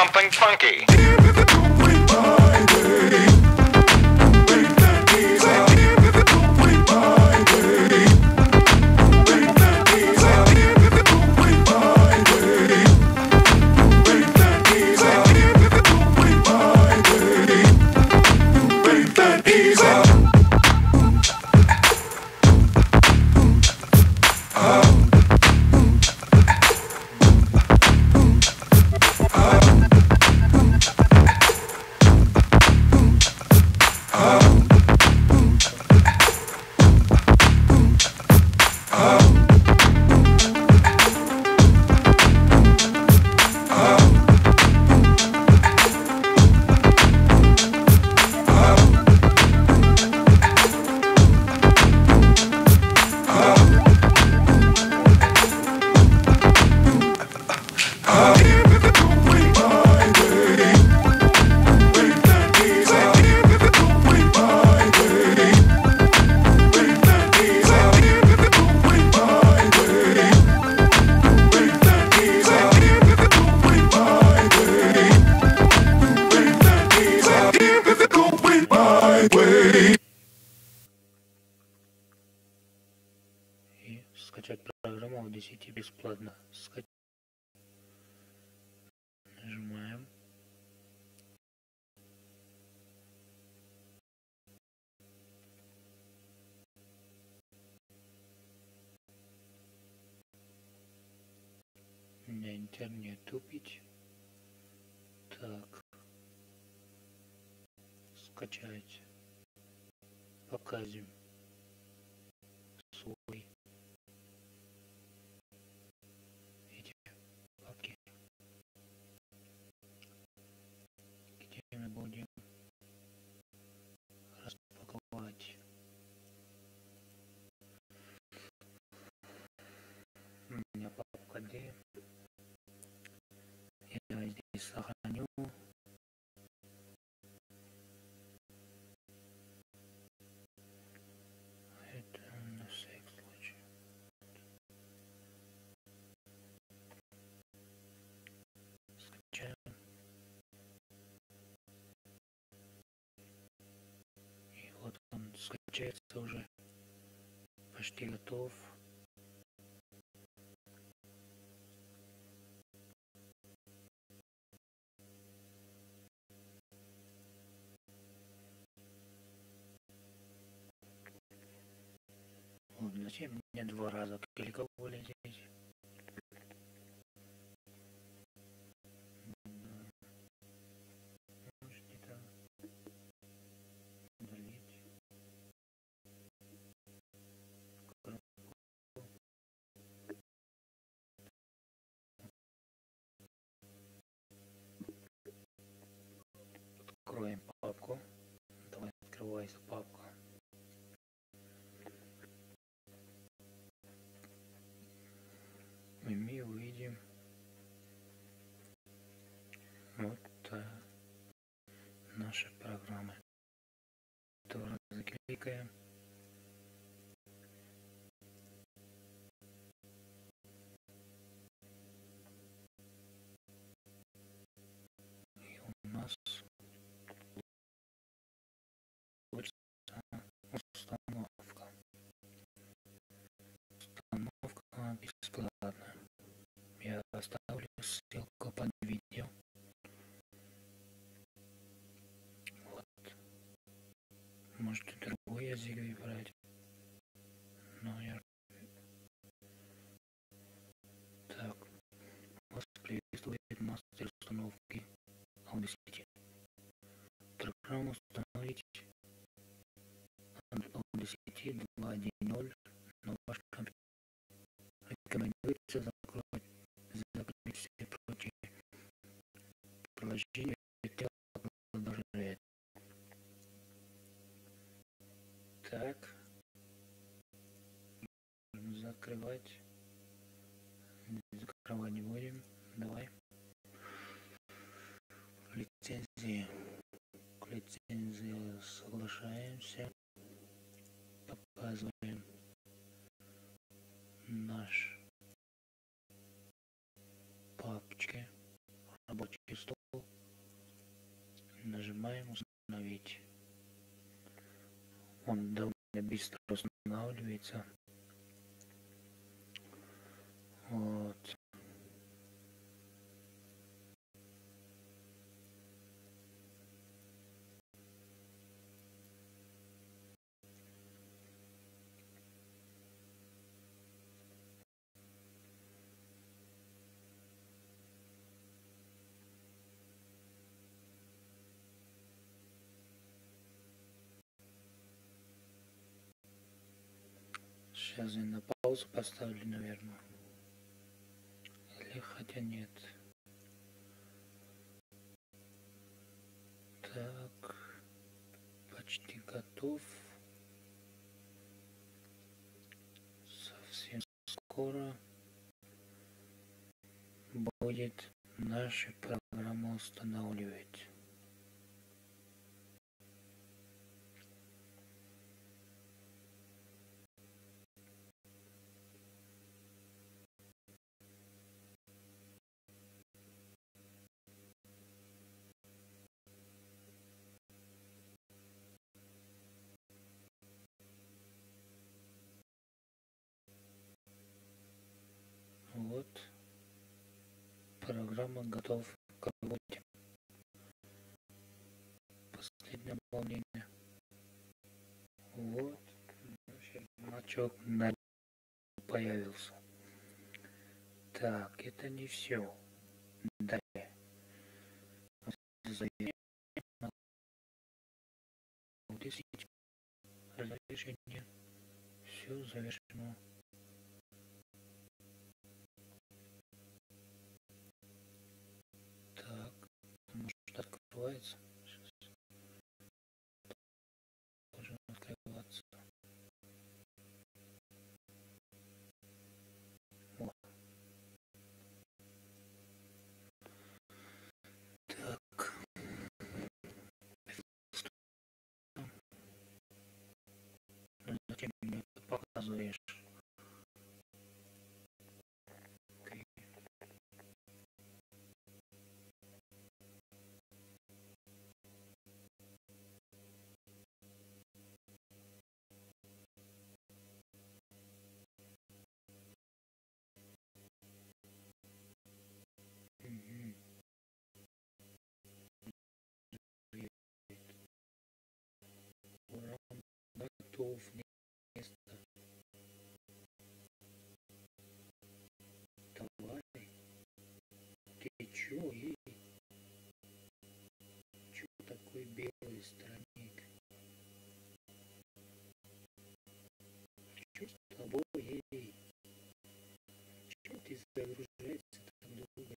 something funky. Скачать программу Audacity бесплатно. Нажимаем. У меня интернет тупить. Так. Скачать. Показываем. Свой. Будем распаковывать. У меня папка D. Я здесь сохраню. Это на всякий случай. Скачаем. Скачается уже, почти готов. Вот, зачем мне два раза кликовали здесь? Откроем папку. Давай, открывается папка. И мы увидим вот наши программы, которые закликаем. И у нас бесплатно. Я оставлю ссылку под видео. Вот. Можете другой язык выбрать. Но я... Так. Вас приветствует мастер установки Audacity. Программу установить Audacity 2.1.0 на ваш компьютер. Рекомендуется закрыть все прочие приложения, хотя продолжает. Так, закрывать. Закрывать не будем. Давай. Лицензии. К лицензии соглашаемся. Показываем наш папочки, рабочий стол, нажимаем установить. Он довольно быстро устанавливается. Вот. Сейчас я на паузу поставлю, наверное. Или хотя нет. Так, почти готов. Совсем скоро будет наша программа устанавливать. Вот, программа готова к работе. Последнее обновление. Вот, значок появился. Так, это не все. Далее. Разрешение. Все завершено. Сейчас должен открываться. Вот. Так. Зачем мне показываешь? Место. Давай. Ты чё? Чё такой белый странник? Чё с тобой? Чё ты загружаешься так долго?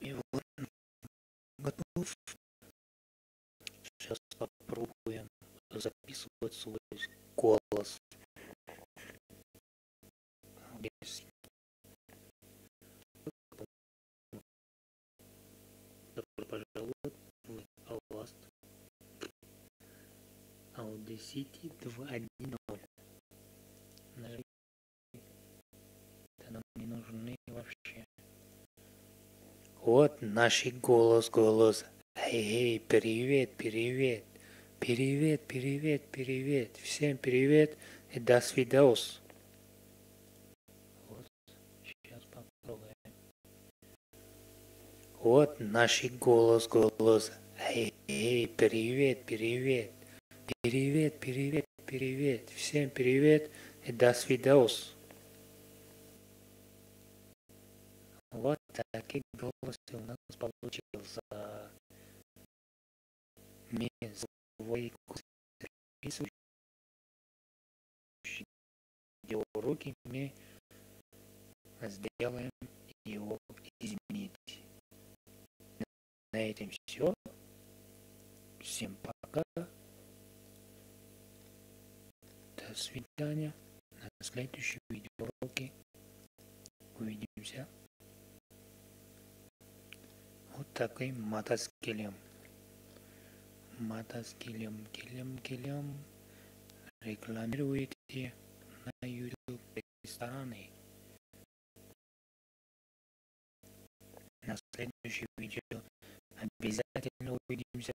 И вот готов. Сейчас попробуем записывать свой голос. Здесь. Пожалуйста, Audacity 2.1.0. Да нам не нужны вообще. Вот наш голос. Эй, привет. Всем привет и до свидос. Вот, сейчас попробуем. Вот наш голос. Эй, привет. Привет. Всем привет и до свидос. Вот такие голосы у нас получился. Мы свой курс записывающий видеоуроки, мы сделаем его изменить. На этом все. Всем пока. до свидания. На следующем видеоуроке увидимся. Вот таким мотоскелем. Мотоскелем, келем. Рекламируйте на YouTube рестораны. На следующем видео обязательно увидимся.